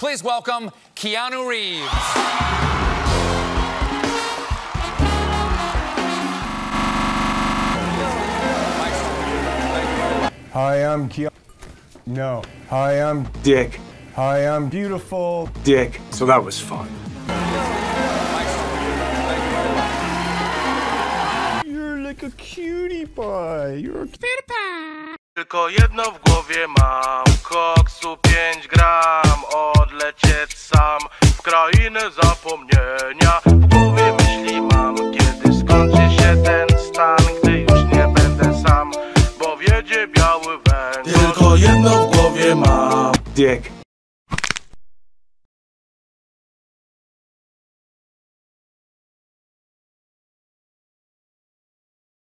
Please welcome Keanu Reeves. Hi, I'm Keanu. No. Hi, I'm Dick. Hi, I'm beautiful. Dick. So that was fun. You're like a cutie pie. You're a cutie pie. Tylko jedno w głowie mam. Koksu 5 gram. Odlecieć sam w krainę zapomnienia. W głowie myśli mam, kiedy skończy się ten stan, gdy już nie będę sam. Tylko jedno w głowie mam. Dick.